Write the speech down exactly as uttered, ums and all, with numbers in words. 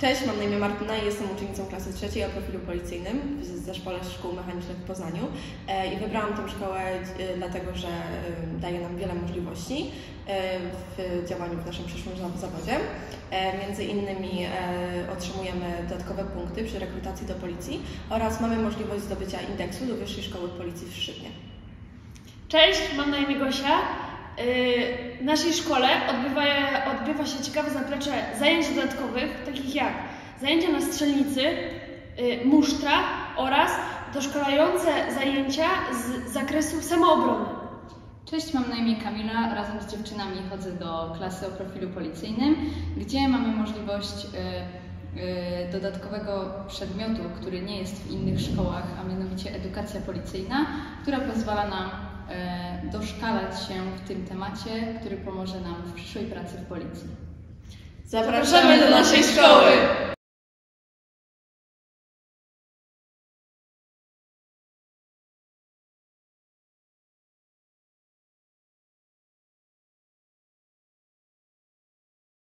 Cześć, mam na imię Martyna i jestem uczennicą klasy trzeciej o profilu policyjnym w Zespole Szkół Mechanicznych w Poznaniu. I wybrałam tę szkołę dlatego, że daje nam wiele możliwości w działaniu w naszym przyszłym zawodzie. Między innymi otrzymujemy dodatkowe punkty przy rekrutacji do policji oraz mamy możliwość zdobycia indeksu do Wyższej Szkoły Policji w Szczytnie. Cześć, mam na imię Gosia. W naszej szkole odbywa, odbywa się ciekawe zaplecze zajęć dodatkowych, takich jak zajęcia na strzelnicy, musztra oraz doszkalające zajęcia z zakresu samoobrony. Cześć, mam na imię Kamila. Razem z dziewczynami chodzę do klasy o profilu policyjnym, gdzie mamy możliwość dodatkowego przedmiotu, który nie jest w innych szkołach, a mianowicie edukacja policyjna, która pozwala nam doszkalać się w tym temacie, który pomoże nam w przyszłej pracy w policji. Zapraszamy do naszej szkoły!